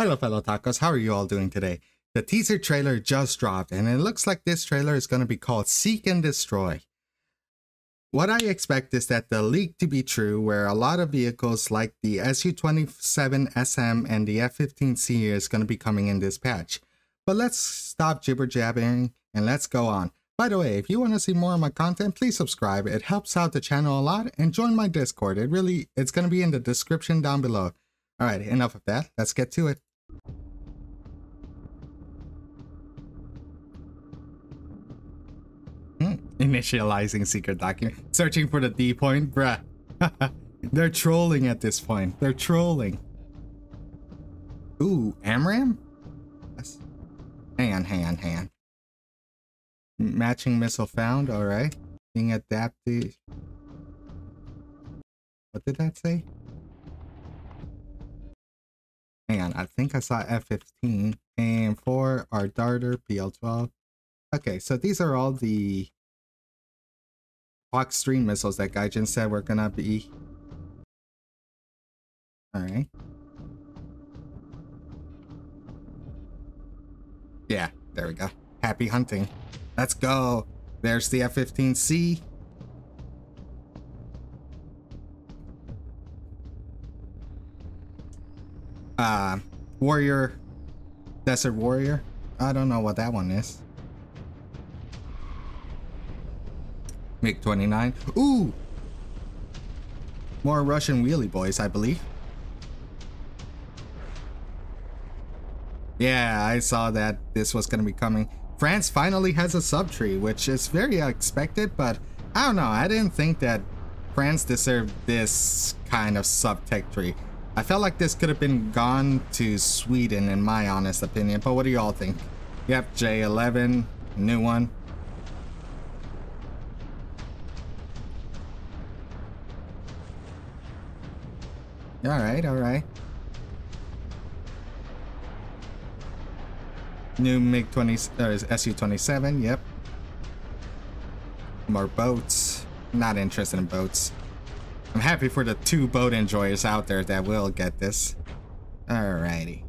Hello fellow tacos, how are you all doing today? The teaser trailer just dropped and it looks like this trailer is going to be called Seek and Destroy. What I expect is that the leak to be true, where a lot of vehicles like the SU-27SM and the F-15C is going to be coming in this patch. But let's stop jibber jabbering and let's go on. By the way, if you want to see more of my content, please subscribe. It helps out the channel a lot, and join my Discord. It's going to be in the description down below. Alright, enough of that, let's get to it. Initializing secret document. Searching for the D point? Bruh. They're trolling at this point. They're trolling. Ooh, AMRAM? Yes. Hang on. Matching missile found, alright. Being adapted. What did that say? Hang on, I think I saw F-15. And 4, our darter, PL-12. Okay, so these are all the Fox Stream missiles that Gaijin said we're gonna be. Alright. Yeah, there we go. Happy hunting. Let's go! There's the F-15C. Warrior, Desert Warrior. I don't know what that one is. MiG-29. Ooh! More Russian wheelie boys, I believe. Yeah, I saw that this was going to be coming. France finally has a sub-tree, which is very unexpected, but I don't know. I didn't think that France deserved this kind of sub-tech tree. I felt like this could have been gone to Sweden, in my honest opinion, but what do y'all think? Yep, J11, new one. Alright. New MiG-20, or SU-27, yep. More boats. Not interested in boats. I'm happy for the two boat enjoyers out there that will get this. Alrighty.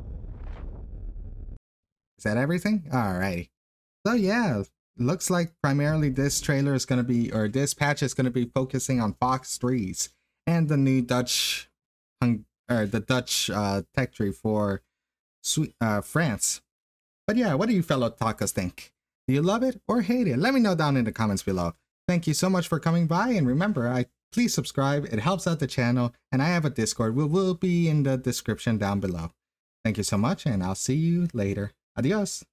Is that everything? Alrighty. So yeah, looks like primarily this trailer is going to be, or this patch is going to be focusing on Fox 3s and the new Dutch, or the Dutch tech tree for France. But yeah, what do you fellow tacos think? Do you love it or hate it? Let me know down in the comments below. Thank you so much for coming by, and remember, please subscribe, it helps out the channel, and I have a Discord, which will be in the description down below. Thank you so much, and I'll see you later. Adios!